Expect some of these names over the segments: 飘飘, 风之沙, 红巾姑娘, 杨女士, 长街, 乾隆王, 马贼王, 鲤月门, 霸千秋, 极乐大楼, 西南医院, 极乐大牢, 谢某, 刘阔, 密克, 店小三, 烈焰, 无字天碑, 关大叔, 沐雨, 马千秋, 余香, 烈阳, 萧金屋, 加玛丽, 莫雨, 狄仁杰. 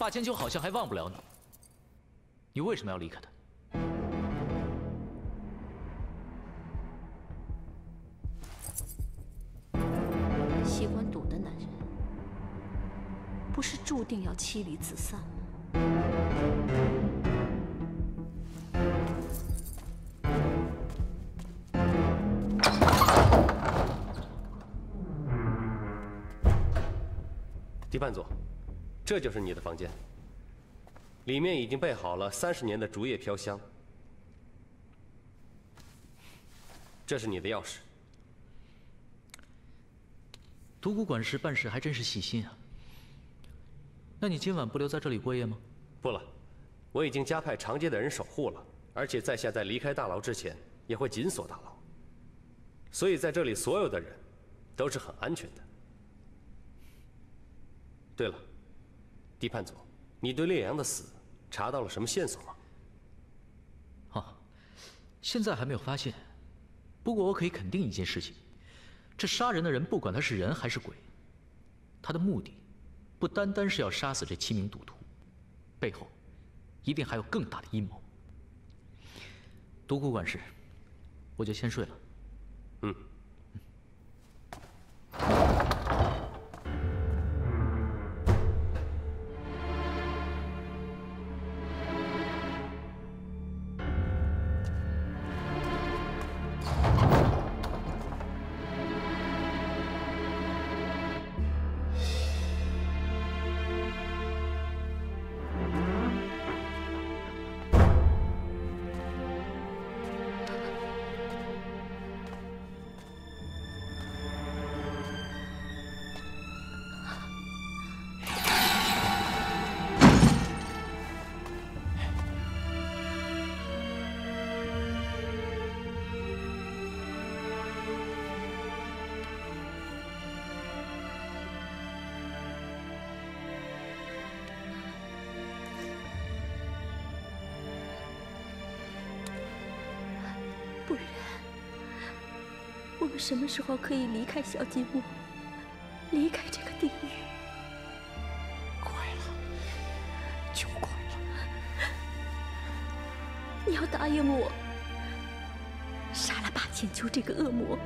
霸千秋好像还忘不了你，你为什么要离开他？ 喜欢赌的男人，不是注定要妻离子散吗？第半组，这就是你的房间，里面已经备好了30年的竹叶飘香。这是你的钥匙。 独孤管事办事还真是细心啊。那你今晚不留在这里过夜吗？不了，我已经加派长街的人守护了，而且在下在离开大牢之前也会紧锁大牢，所以在这里所有的人都是很安全的。对了，地判佐，你对烈阳的死查到了什么线索吗？啊，现在还没有发现，不过我可以肯定一件事情。 这杀人的人，不管他是人还是鬼，他的目的不单单是要杀死这7名赌徒，背后一定还有更大的阴谋。独孤管事，我就先睡了。嗯。 什么时候可以离开小金屋，离开这个地狱？快了，就快了！你要答应我，杀了霸千秋这个恶魔。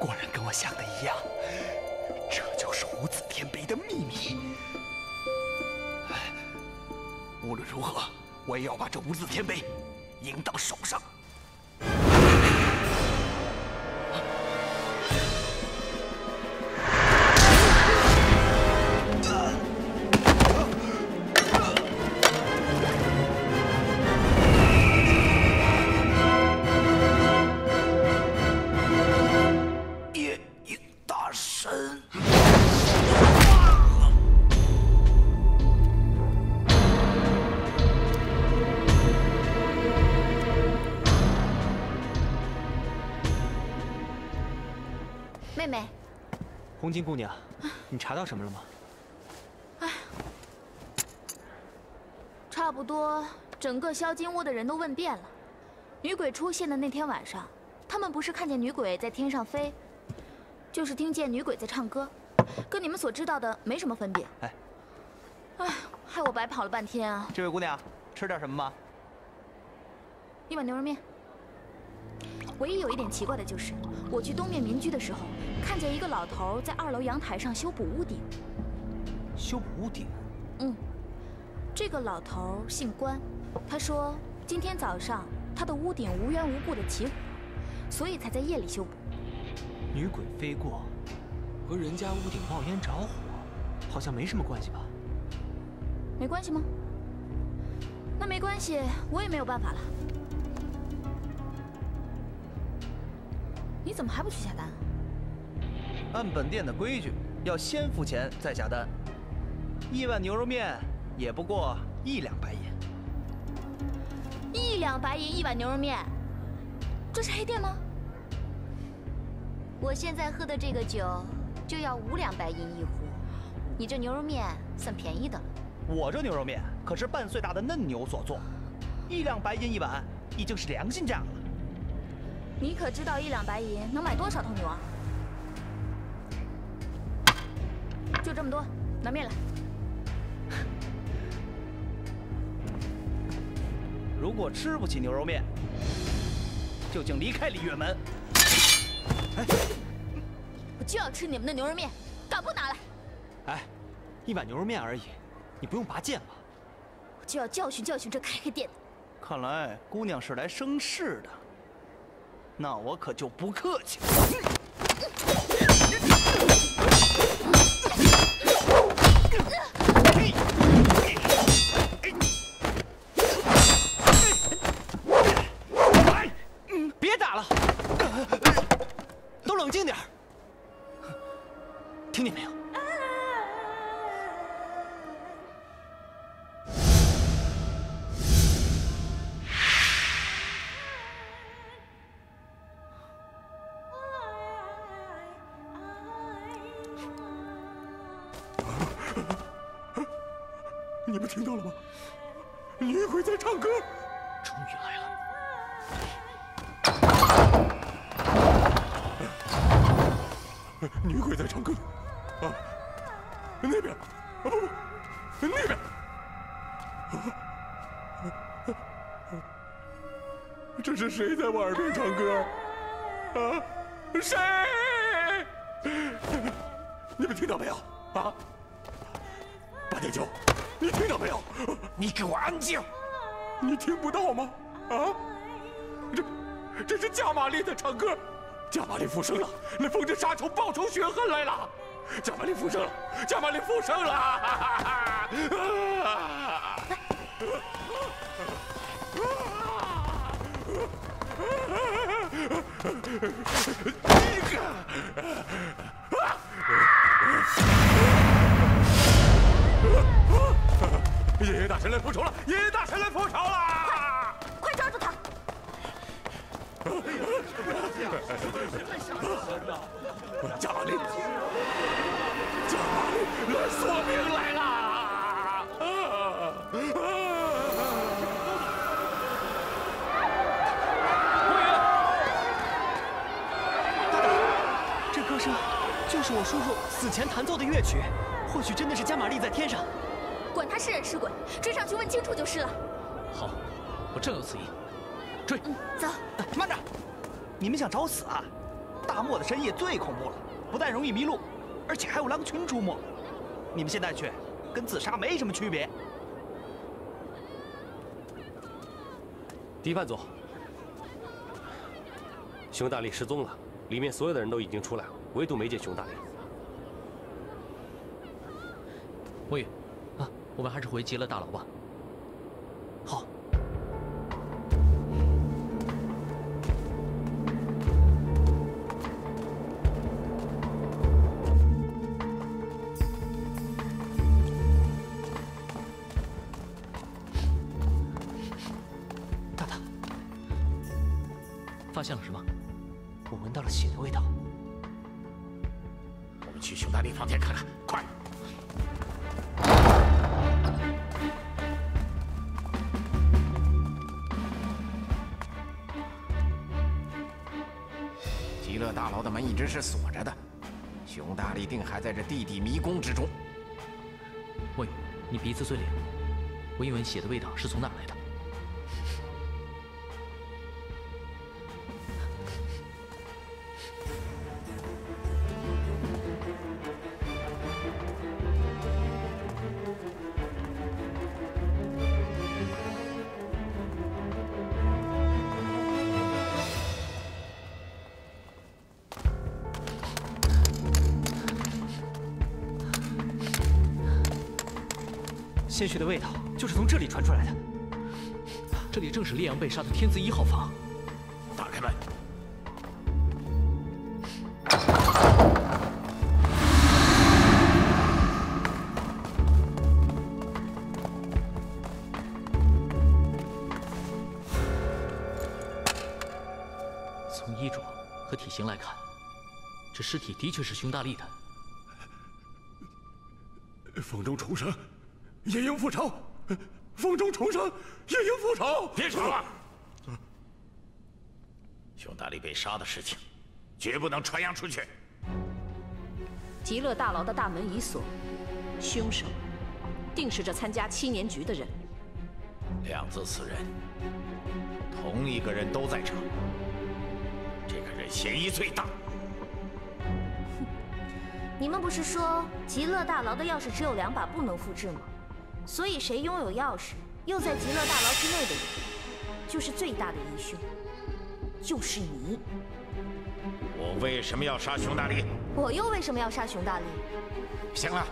果然跟我想的一样，这就是无字天碑的秘密。无论如何，我也要把这无字天碑赢到手上。 红巾姑娘，你查到什么了吗？哎，差不多，整个萧金屋的人都问遍了。女鬼出现的那天晚上，他们不是看见女鬼在天上飞，就是听见女鬼在唱歌，跟你们所知道的没什么分别。哎，哎，害我白跑了半天啊！这位姑娘，吃点什么吗？一碗牛肉面。 唯一有一点奇怪的就是，我去东面民居的时候，看见一个老头在2楼阳台上修补屋顶。修补屋顶？嗯，这个老头姓关，他说今天早上他的屋顶无缘无故的起火，所以才在夜里修补。女鬼飞过，和人家屋顶冒烟着火，好像没什么关系吧？没关系吗？那没关系，我也没有办法了。你怎么还不去下单啊？按本店的规矩，要先付钱再下单。一碗牛肉面也不过1两白银。 1两白银一碗牛肉面，这是黑店吗？我现在喝的这个酒就要5两白银一壶，你这牛肉面算便宜的了。我这牛肉面可是半岁大的嫩牛所做，1两白银一碗已经是良心价了。你可知道1两白银能买多少头牛啊？就这么多，拿面来。 如果吃不起牛肉面，就请离开鲤月门。哎，我就要吃你们的牛肉面，敢不拿来？哎，1碗牛肉面而已，你不用拔剑了。我就要教训教训这开黑店的。看来姑娘是来生事的，那我可就不客气了。听见没有？你们听到了吗？女鬼在唱歌，终于来了！女鬼在唱歌。 啊，那边，啊不，那边，这是谁在我耳边唱歌？啊，谁？你们听到没有？啊，8.9，你听到没有？你给我安静！你听不到吗？啊，这是加玛丽在唱歌，加玛丽复生了，那风之沙囚报仇雪恨来了。 加玛丽复生了！加玛丽复生了！爷爷大神来复仇了！爷爷大神来复仇了！快抓住他！ 加玛丽，加玛丽，来索命来了！ 大胆！这歌声就是我叔叔死前弹奏的乐曲，或许真的是加玛丽在天上。管他是人是鬼，追上去问清楚就是了。好，我正有此意。 追，走！慢着，你们想找死啊？大漠的深夜最恐怖了，不但容易迷路，而且还有狼群出没。你们现在去，跟自杀没什么区别。迪范总，熊大力失踪了，里面所有的人都已经出来了，唯独没见熊大力。莫雨，啊，我们还是回极乐大楼吧。好。 发现了什么？我闻到了血的味道。我们去熊大力房间看看，快！极乐大楼的门一直是锁着的，熊大力定还在这地底迷宫之中。喂，你鼻子最灵，闻一闻血的味道是从哪来的？鲜血的味道就是从这里传出来的。这里正是烈阳被杀的天字一号房。打开门。 从衣着和体型来看，这尸体的确是匈大力的。风中重生，夜莺复仇。风中重生，夜莺复仇。别吵了！匈大力被杀的事情，绝不能传扬出去。极乐大牢的大门已锁，凶手定是这参加7年局的人。2次死人，同一个人都在场。 这个人嫌疑最大。你们不是说极乐大牢的钥匙只有2把，不能复制吗？所以谁拥有钥匙，又在极乐大牢之内的人，就是最大的疑凶，就是你。我为什么要杀熊大力？我又为什么要杀熊大力？行了，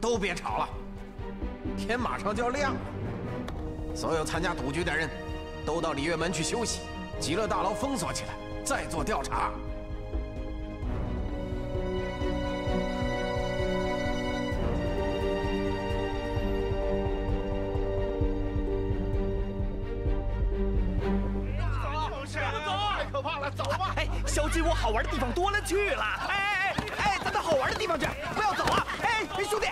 都别吵了，天马上就要亮了。所有参加赌局的人，都到璃月门去休息，极乐大牢封锁起来。 再做调查。走啊！太可怕了，走吧！哎，小金窝好玩的地方多了去了。哎，咱到好玩的地方去，不要走啊！哎，兄弟，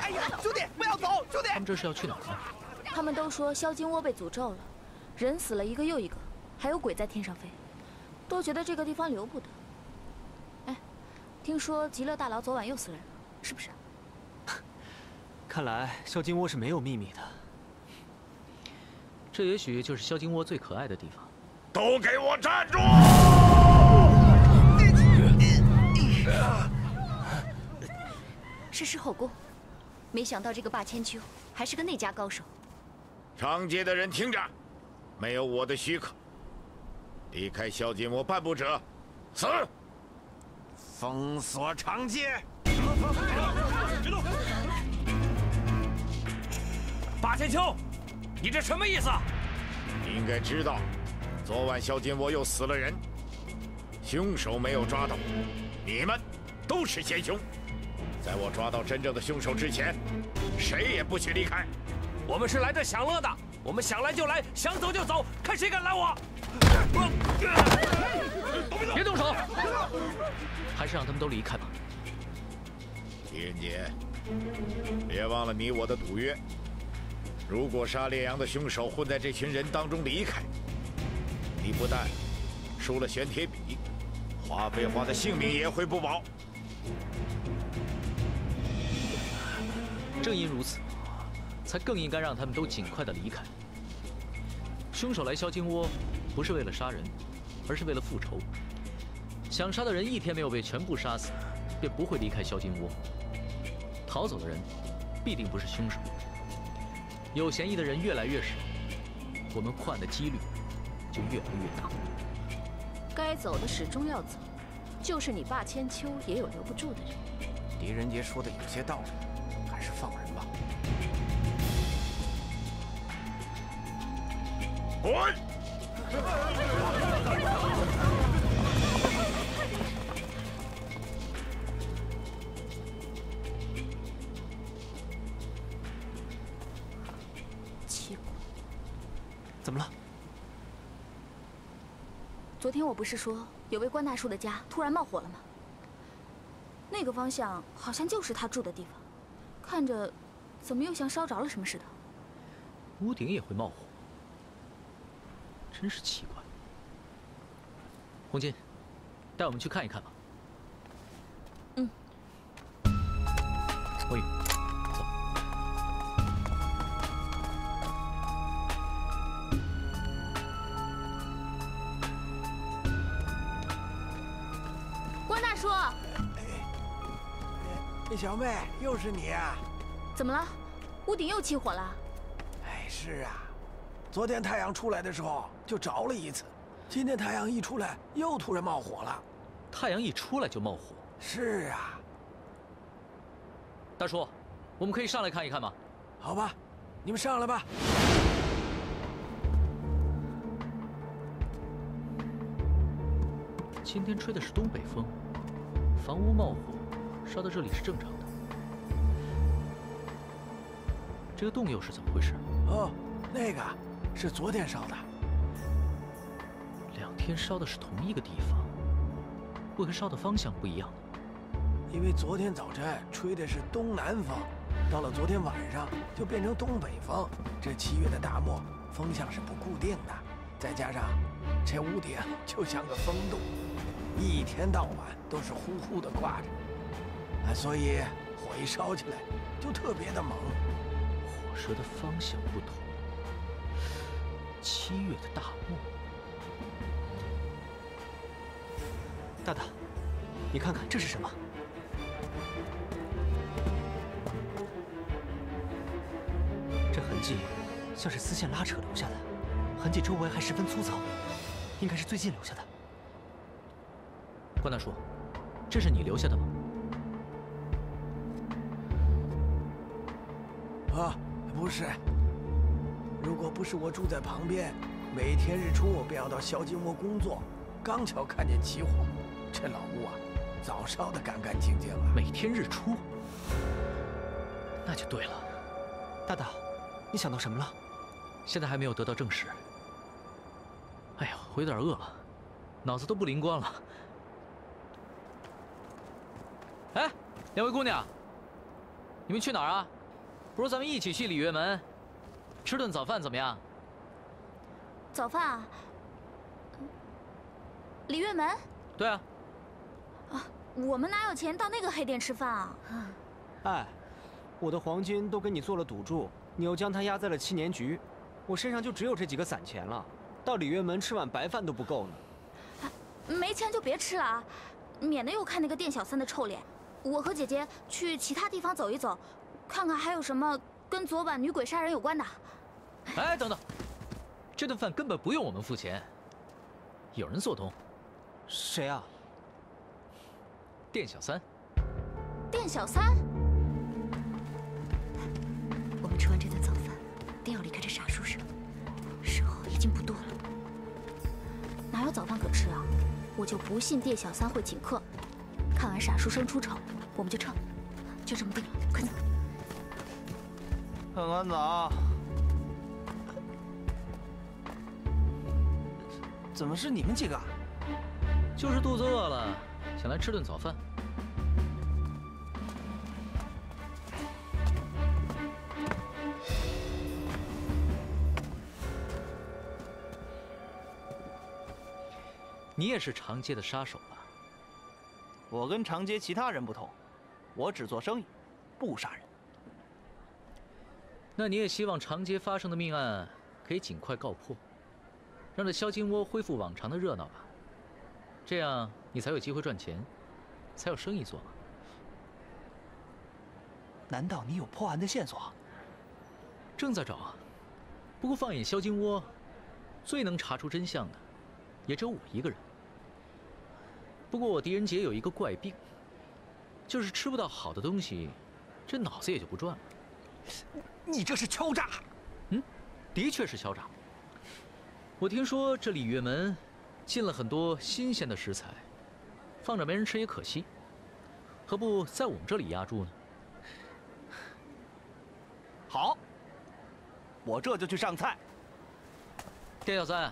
哎呀，兄弟，不要走，兄弟！他们这是要去哪儿？他们都说萧金窝被诅咒了，人死了一个又一个，还有鬼在天上飞。 都觉得这个地方留不得。哎，听说极乐大牢昨晚又死人了，是不是？看来萧金窝是没有秘密的。这也许就是萧金窝最可爱的地方。都给我站住！是狮吼功，没想到这个霸千秋还是个内家高手。上界的人听着，没有我的许可。 离开萧金窝半步者，死！封锁长街。别动！霸千秋，你这什么意思？你应该知道，昨晚萧金窝又死了人，凶手没有抓到，你们都是奸雄。在我抓到真正的凶手之前，谁也不许离开。我们是来这享乐的，我们想来就来，想走就走，看谁敢拦我！ 别动手！还是让他们都离开吧。狄仁杰，别忘了你我的赌约。如果杀烈阳的凶手混在这群人当中离开，你不但输了玄铁笔，花飞花的性命也会不保。正因如此，才更应该让他们都尽快的离开。凶手来萧金窝。 不是为了杀人，而是为了复仇。想杀的人一天没有被全部杀死，便不会离开萧金窝。逃走的人必定不是凶手。有嫌疑的人越来越少，我们破案的几率就越来越大。该走的始终要走，就是你霸千秋也有留不住的人。狄仁杰说的有些道理，还是放人吧。滚！ 奇怪，怎么了？昨天我不是说有位关大叔的家突然冒火了吗？那个方向好像就是他住的地方，看着怎么又像烧着了什么似的。屋顶也会冒火。 真是奇怪。红金，带我们去看一看吧。嗯。我与。 关大叔，小妹，又是你啊！怎么了？屋顶又起火了？哎，是啊。 昨天太阳出来的时候就着了一次，今天太阳一出来又突然冒火了。太阳一出来就冒火？是啊。大叔，我们可以上来看一看吗？好吧，你们上来吧。 今天吹的是东北风，房屋冒火，烧到这里是正常的。这个洞又是怎么回事？哦，那个是昨天烧的，2天烧的是同一个地方，为何烧的方向不一样呢？因为昨天早晨吹的是东南风，到了昨天晚上就变成东北风。这7月的大漠风向是不固定的，再加上这屋顶就像个风洞。 一天到晚都是呼呼的挂着，啊，所以火一烧起来就特别的猛。火舌的方向不同，7月的大漠。大大，你看看这是什么？这痕迹像是丝线拉扯留下的，痕迹周围还十分粗糙，应该是最近留下的。 关大叔，这是你留下的吗？啊，不是。如果不是我住在旁边，每天日出我便要到萧金窝工作，刚巧看见起火，这老屋啊，早烧得干干净净了。每天日出，那就对了。大大，你想到什么了？现在还没有得到证实。哎呀，我有点饿了，脑子都不灵光了。 哎，两位姑娘，你们去哪儿啊？不如咱们一起去鲤月门，吃顿早饭怎么样？早饭啊？鲤月门？对啊。啊，我们哪有钱到那个黑店吃饭啊？哎，我的黄金都给你做了赌注，你又将它压在了7年局，我身上就只有这几个散钱了，到鲤月门吃碗白饭都不够呢。哎，没钱就别吃了啊，免得又看那个店小三的臭脸。 我和姐姐去其他地方走一走，看看还有什么跟昨晚女鬼杀人有关的。哎，等等，这顿饭根本不用我们付钱，有人做东。谁啊？店小三。店小三。我们吃完这顿早饭，定要离开这傻叔舍，时候已经不多了。哪有早饭可吃啊？我就不信店小三会请客。 看完傻叔生出丑，我们就撤，就这么定了，快走！看看早，怎么是你们几个？就是肚子饿了，想来吃顿早饭。你也是长街的杀手吧？ 我跟长街其他人不同，我只做生意，不杀人。那你也希望长街发生的命案可以尽快告破，让这萧金窝恢复往常的热闹吧，这样你才有机会赚钱，才有生意做嘛。难道你有破案的线索？正在找啊，不过放眼萧金窝，最能查出真相的，也只有我一个人。 不过我狄仁杰有一个怪病，就是吃不到好的东西，这脑子也就不转了。你这是敲诈！嗯，的确是敲诈。我听说这鲤月门进了很多新鲜的食材，放着没人吃也可惜，何不在我们这里压住呢？好，我这就去上菜。店小三，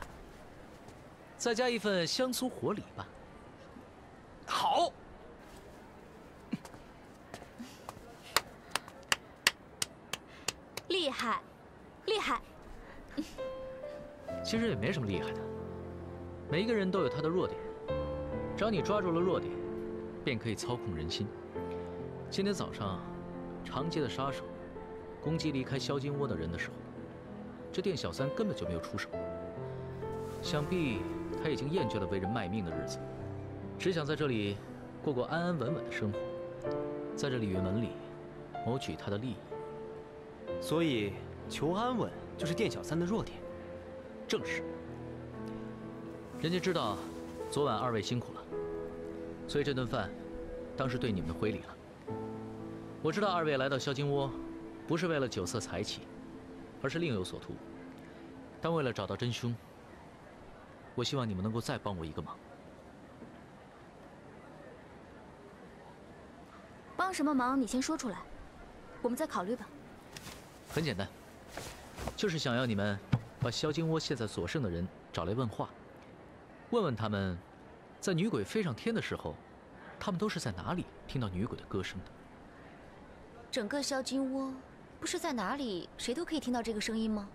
再加一份香酥火礼吧。 好。厉害，厉害。其实也没什么厉害的，每一个人都有他的弱点，只要你抓住了弱点，便可以操控人心。今天早上，长街的杀手攻击离开萧金窝的人的时候，这店小三根本就没有出手，想必他已经厌倦了为人卖命的日子。 只想在这里过过安安稳稳的生活，在这鲤鱼门里谋取他的利益，所以求安稳就是店小三的弱点。正是。人家知道昨晚2位辛苦了，所以这顿饭当是对你们的回礼了。我知道2位来到萧金窝不是为了酒色财气，而是另有所图。但为了找到真凶，我希望你们能够再帮我一个忙。帮什么忙？你先说出来，我们再考虑吧。很简单，就是想要你们把萧金窝现在所剩的人找来问话，问问他们，在女鬼飞上天的时候，他们都是在哪里听到女鬼的歌声的。 整个萧金窝，不是在哪里谁都可以听到这个声音吗？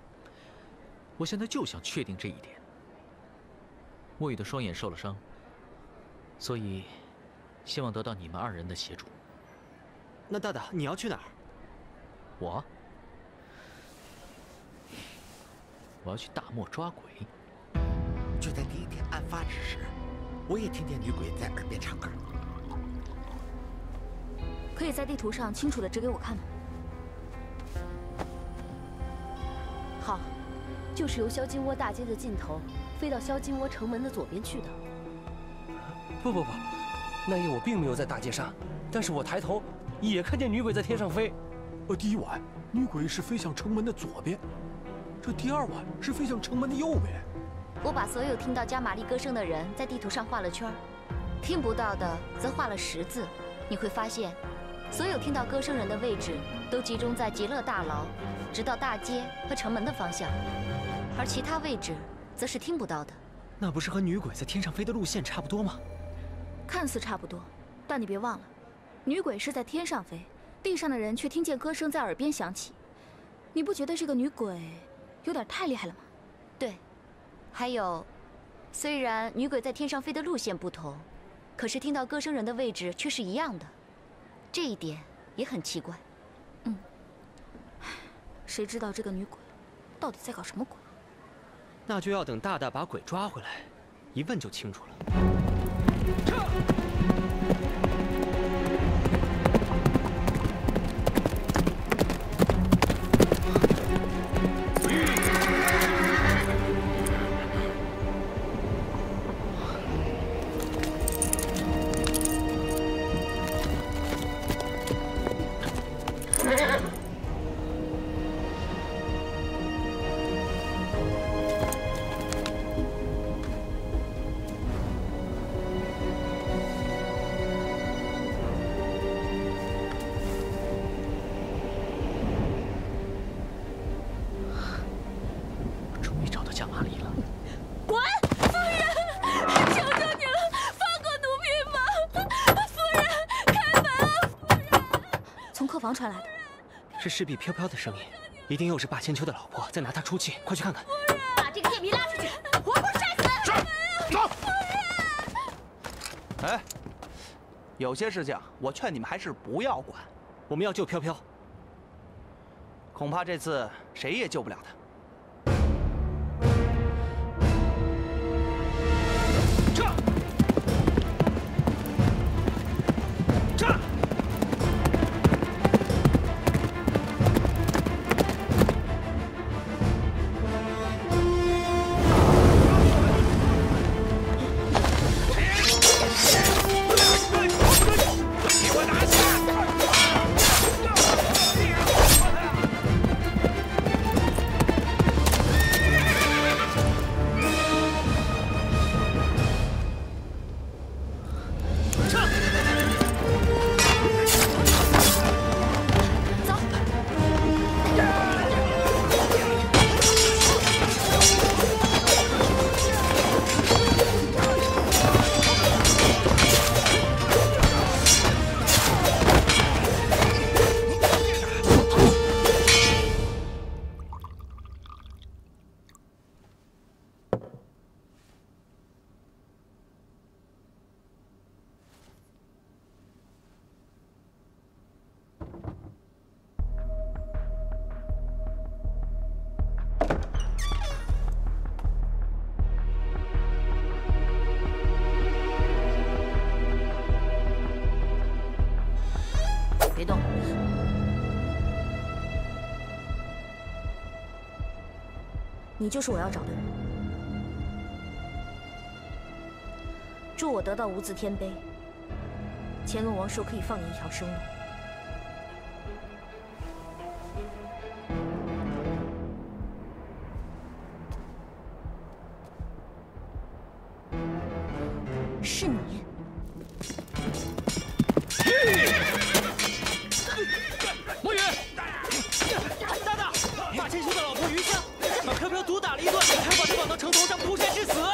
我现在就想确定这一点。沐雨的双眼受了伤，所以希望得到你们二人的协助。那大大，你要去哪儿？我要去大漠抓鬼。就在第一天案发之时，我也听见女鬼在耳边唱歌。 可以在地图上清楚的指给我看吗？好，就是由萧金窝大街的尽头飞到萧金窝城门的左边去的。不，那夜我并没有在大街上，但是我抬头也看见女鬼在天上飞。第一晚女鬼是飞向城门的左边，这第二晚是飞向城门的右边。我把所有听到加玛丽歌声的人在地图上画了圈，听不到的则画了十字。你会发现。 所有听到歌声人的位置都集中在极乐大牢，直到大街和城门的方向，而其他位置则是听不到的。那不是和女鬼在天上飞的路线差不多吗？看似差不多，但你别忘了，女鬼是在天上飞，地上的人却听见歌声在耳边响起。你不觉得这个女鬼有点太厉害了吗？对，还有，虽然女鬼在天上飞的路线不同，可是听到歌声人的位置却是一样的。 这一点也很奇怪，谁知道这个女鬼到底在搞什么鬼？那就要等大大把鬼抓回来，一问就清楚了。传来的是侍婢飘飘的声音，一定又是霸千秋的老婆在拿她出气，快去看看！把这个贱民拉出去，活活杀死！是，走。哎，有些事情我劝你们还是不要管。我们要救飘飘，恐怕这次谁也救不了她。 你就是我要找的人。祝我得到无字天碑。乾隆王说可以放你一条生路。是你。 魔雨，大大，马千秋的老婆余香把飘飘毒打了一顿，还把他绑到城头上诬陷致死。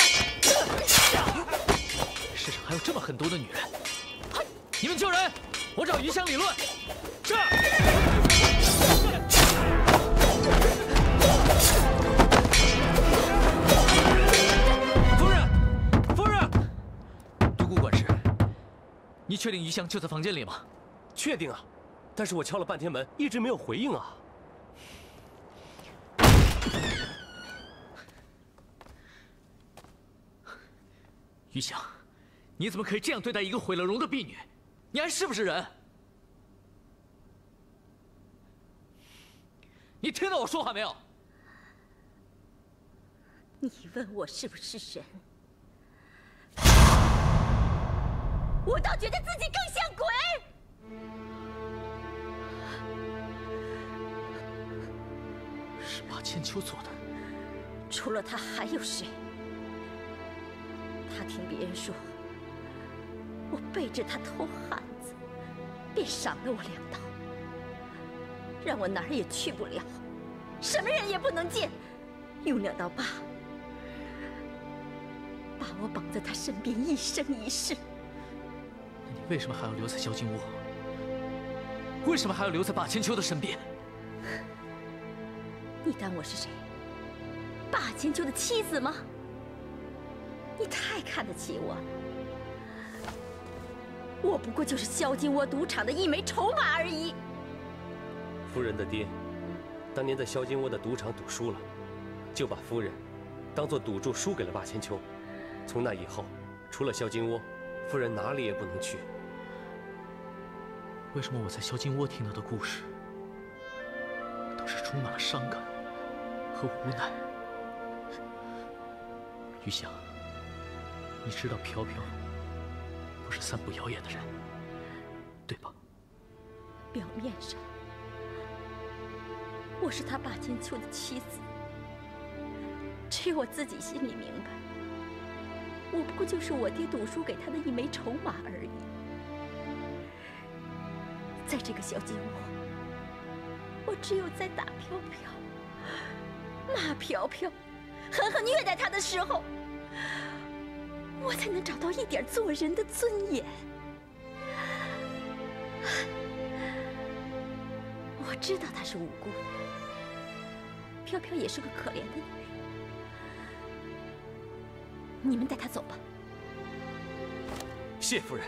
世上还有这么狠毒的女人！你们救人，我找余香理论。是。夫人，夫人，独孤管事，你确定余香就在房间里吗？确定啊。 但是我敲了半天门，一直没有回应啊！余香，你怎么可以这样对待一个毁了容的婢女？你还是不是人？你听到我说话没有？你问我是不是人？我倒觉得自己更像鬼。 是马千秋做的，除了他还有谁？他听别人说，我背着他偷汉子，便赏了我2刀，让我哪儿也去不了，什么人也不能见。用2刀疤，把我绑在他身边一生一世。那你为什么还要留在萧金屋？为什么还要留在马千秋的身边？ 你当我是谁？霸千秋的妻子吗？你太看得起我了。我不过就是萧金窝赌场的一枚筹码而已。夫人的爹，当年在萧金窝的赌场赌输了，就把夫人当做赌注输给了霸千秋。从那以后，除了萧金窝，夫人哪里也不能去。为什么我在萧金窝听到的故事，都是充满了伤感？ 和无奈，余香，你知道飘飘不是散布谣言的人，对吧？表面上我是他霸千秋的妻子，只有我自己心里明白，我不过就是我爹赌输给他的一枚筹码而已。在这个小金屋，我只有在打飘飘。 骂飘飘，狠狠虐待她的时候，我才能找到一点做人的尊严。我知道她是无辜的，飘飘也是个可怜的女人。你们带她走吧。谢夫人。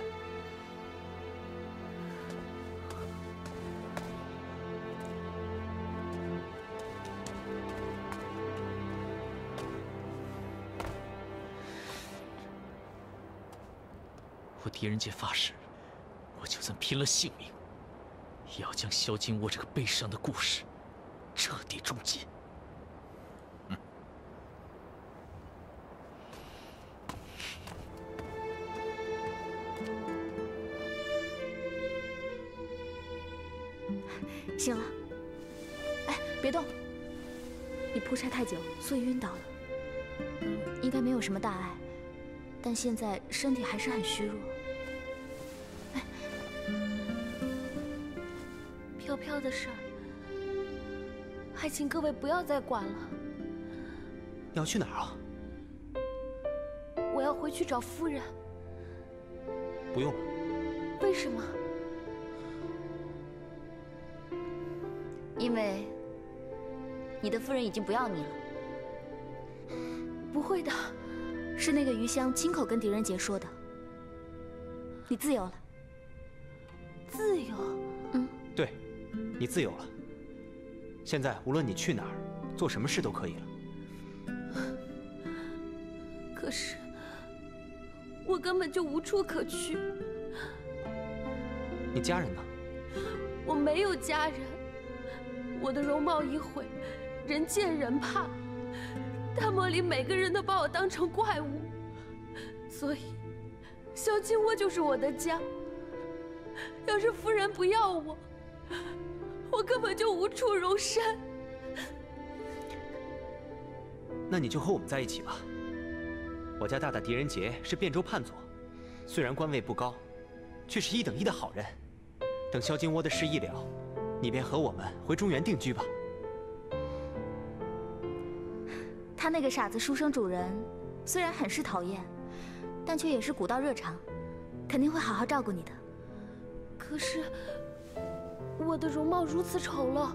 我狄仁杰发誓，我就算拼了性命，也要将萧金窝这个悲伤的故事彻底终结。嗯。醒了，哎，别动！你铺晒太久，所以晕倒了。应该没有什么大碍，但现在身体还是很虚弱。 飘飘的事，还请各位不要再管了。你要去哪儿啊？我要回去找夫人。不用了。为什么？因为你的夫人已经不要你了。不会的，是那个余香亲口跟狄仁杰说的。你自由了。自由？嗯，对。 你自由了，现在无论你去哪儿，做什么事都可以了。可是，我根本就无处可去。你家人呢？我没有家人，我的容貌一毁，人见人怕。大漠里每个人都把我当成怪物，所以，萧金窝就是我的家。要是夫人不要我， 我根本就无处容身。那你就和我们在一起吧。我家大大狄仁杰是汴州叛佐，虽然官位不高，却是1等1的好人。等萧金窝的事一了，你便和我们回中原定居吧。他那个傻子书生主人，虽然很是讨厌，但却也是古道热肠，肯定会好好照顾你的。可是我的容貌如此丑陋，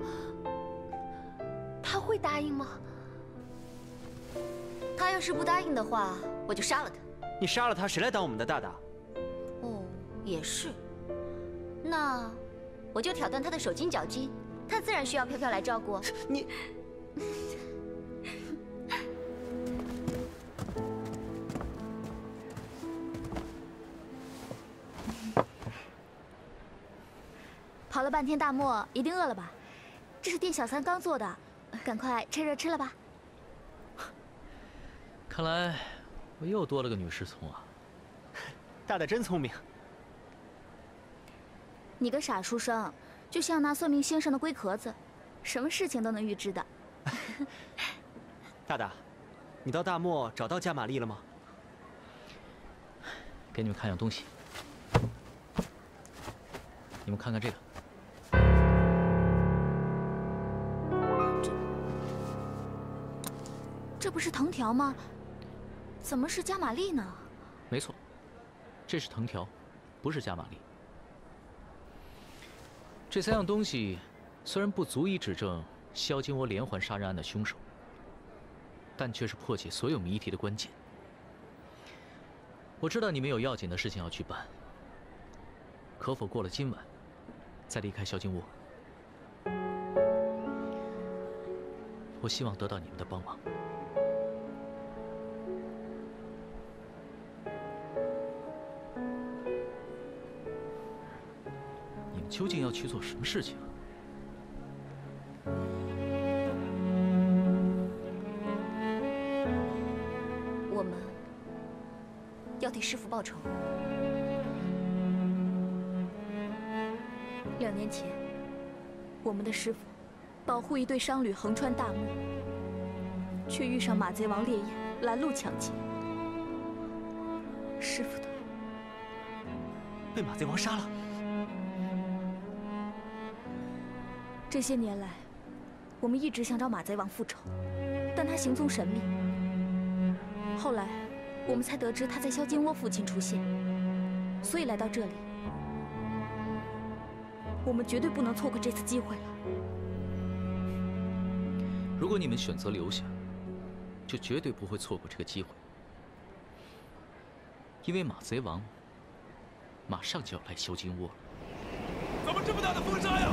他会答应吗？他要是不答应的话，我就杀了他。 你杀了他，谁来当我们的大打？哦，也是。那我就挑断他的手筋脚筋，他自然需要飘飘来照顾。你，跑了半天大漠，一定饿了吧？这是店小三刚做的，赶快趁热吃了吧。看来。 我又多了个女侍从啊！大大真聪明。你个傻书生，就像那算命先生的龟壳子，什么事情都能预知的。大大，你到大漠找到加玛丽了吗？给你们看样东西，你们看看这个。这不是藤条吗？ 怎么是加玛丽呢？没错，这是藤条，不是加玛丽。这3样东西虽然不足以指证萧金窝连环杀人案的凶手，但却是破解所有谜题的关键。我知道你们有要紧的事情要去办，可否过了今晚再离开萧金窝？我希望得到你们的帮忙。 究竟要去做什么事情啊？我们要替师傅报仇。2年前，我们的师傅保护一对商旅横穿大漠，却遇上马贼王烈焰拦路抢劫，师傅的被马贼王杀了。 这些年来，我们一直想找马贼王复仇，但他行踪神秘。后来，我们才得知他在萧金窝附近出现，所以来到这里。我们绝对不能错过这次机会了。如果你们选择留下，就绝对不会错过这个机会，因为马贼王马上就要来萧金窝了。怎么这么大的风沙呀！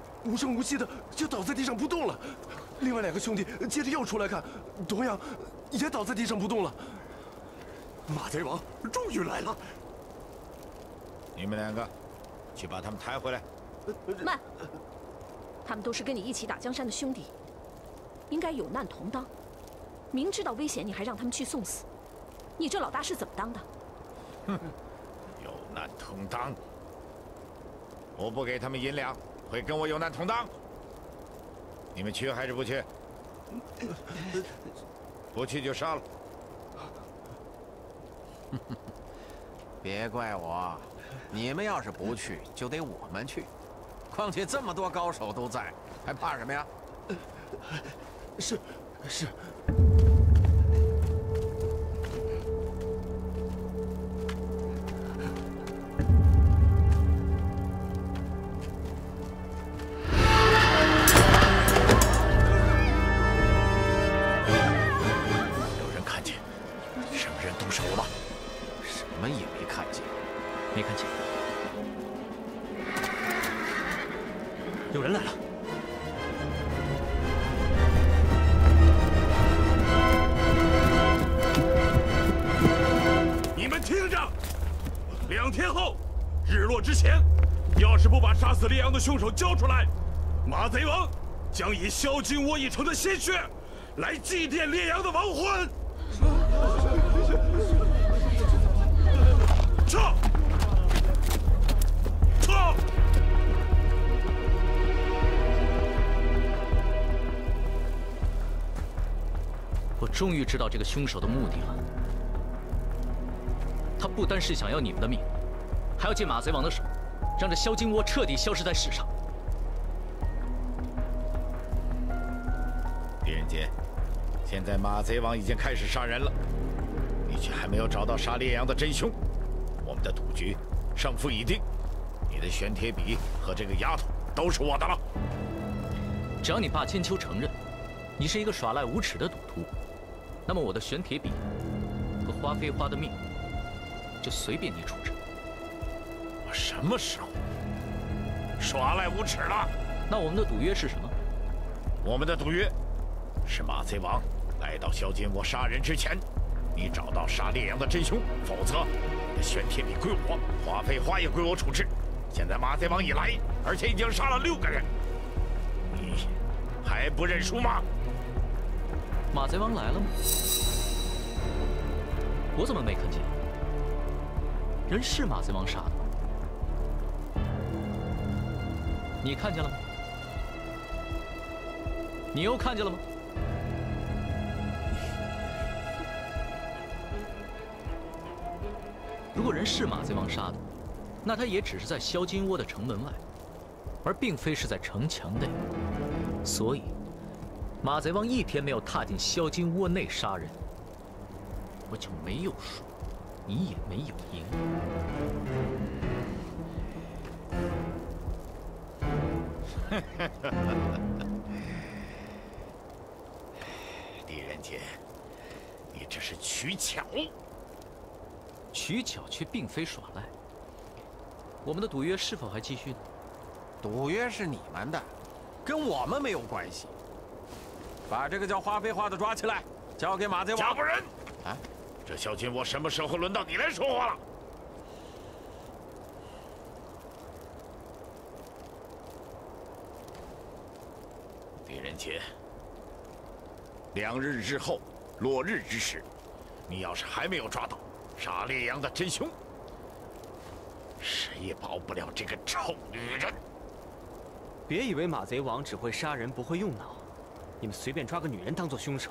无声无息的就倒在地上不动了，另外2个兄弟接着又出来看，同样也倒在地上不动了。马贼王终于来了！你们2个，去把他们抬回来。慢，他们都是跟你一起打江山的兄弟，应该有难同当。明知道危险，你还让他们去送死，你这老大是怎么当的？哼，有难同当，我不给他们银两。 会跟我有难同当？你们去还是不去？不去就杀了！别怪我，你们要是不去，就得我们去。况且这么多高手都在，还怕什么呀？是。2天后，日落之前，要是不把杀死烈阳的凶手交出来，马贼王将以消尽我已城的鲜血来祭奠烈阳的亡魂。撤！撤！我终于知道这个凶手的目的了。他不单是想要你们的命，还要借马贼王的手，让这萧金窝彻底消失在世上。 狄仁杰，现在马贼王已经开始杀人了，你却还没有找到杀烈阳的真凶，我们的赌局胜负已定。你的玄铁笔和这个丫头都是我的了。只要你爸千秋承认你是一个耍赖无耻的赌徒，那么我的玄铁笔和花非花的命就随便你处置。我什么时候耍赖无耻了？那我们的赌约是什么？我们的赌约。 是马贼王来到萧金窝杀人之前，你找到杀烈阳的真凶，否则你的玄铁笔归我，花非花也归我处置。现在马贼王已来，而且已经杀了6个人，你还不认输吗？马贼王来了吗？我怎么没看见？人是马贼王杀的，你看见了吗？你又看见了吗？ 如果人是马贼王杀的，那他也只是在萧金窝的城门外，而并非是在城墙内。所以，马贼王1天没有踏进萧金窝内杀人，我就没有输，你也没有赢。狄仁杰，你这是取巧。 取巧却并非耍赖。我们的赌约是否还继续呢？赌约是你们的，跟我们没有关系。把这个叫花非花的抓起来，交给马贼王。家伙人！啊，这萧金窝什么时候轮到你来说话了？狄仁杰，2日之后落日之时，你要是还没有抓到。 杀烈阳的真凶，谁也保不了这个臭女人。别以为马贼王只会杀人不会用脑，你们随便抓个女人当做凶手，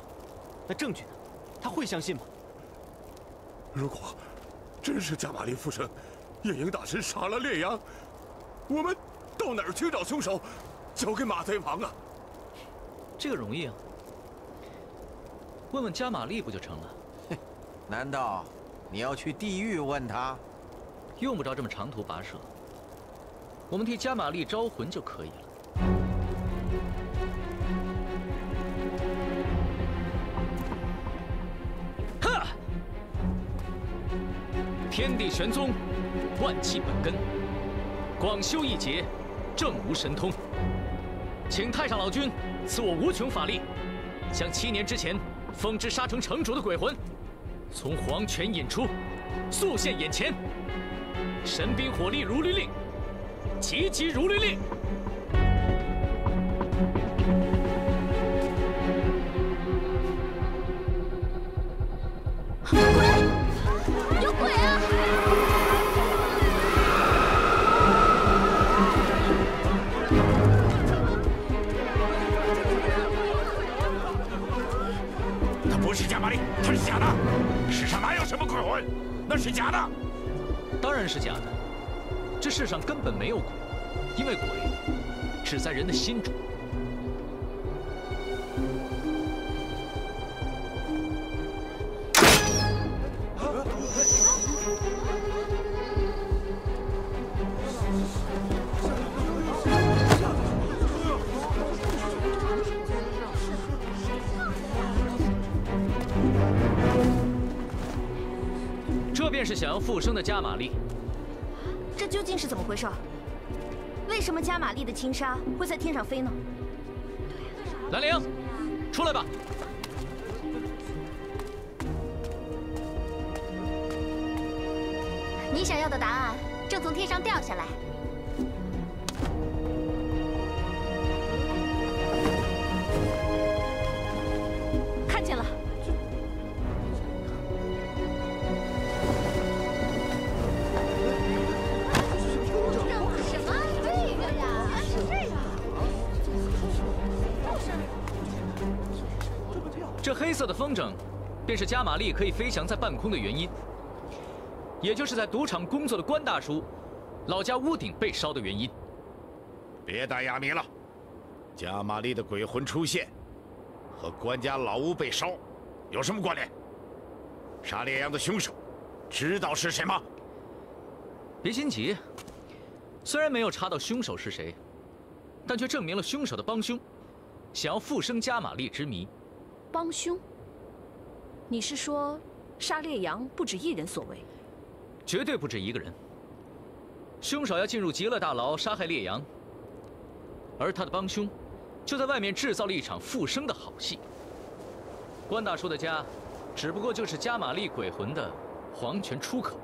那证据呢？他会相信吗？如果真是加玛丽附身，夜影大神杀了烈阳，我们到哪儿去找凶手？交给马贼王啊！这个容易啊，问问加玛丽不就成了？难道？ 你要去地狱问他，用不着这么长途跋涉。我们替加玛丽招魂就可以了。呵，天地玄宗，万气本根，广修一劫，正无神通。请太上老君赐我无穷法力，将7年之前风之沙城城主的鬼魂。 从黄泉引出，速现眼前。神兵火力如律令，急急如律令。有鬼！有鬼啊！他不是加玛丽，他是假的。 世上哪有什么鬼魂？那是假的。当然是假的，这世上根本没有鬼，因为鬼只在人的心中。便是想要复生的加玛丽，这究竟是怎么回事？为什么加玛丽的轻纱会在天上飞呢？兰陵，出来吧！你想要的答案正从天上掉下来。 这黑色的风筝，便是加玛丽可以飞翔在半空的原因，也就是在赌场工作的关大叔，老家屋顶被烧的原因。别打哑谜了，加玛丽的鬼魂出现，和关家老屋被烧有什么关联？杀烈阳的凶手，知道是谁吗？别心急，虽然没有查到凶手是谁，但却证明了凶手的帮凶，想要复生加玛丽之谜。 帮凶？你是说杀烈阳不止一人所为？绝对不止一个人。凶手要进入极乐大牢杀害烈阳，而他的帮凶就在外面制造了一场复生的好戏。关大叔的家，只不过就是加玛丽鬼魂的黄泉出口。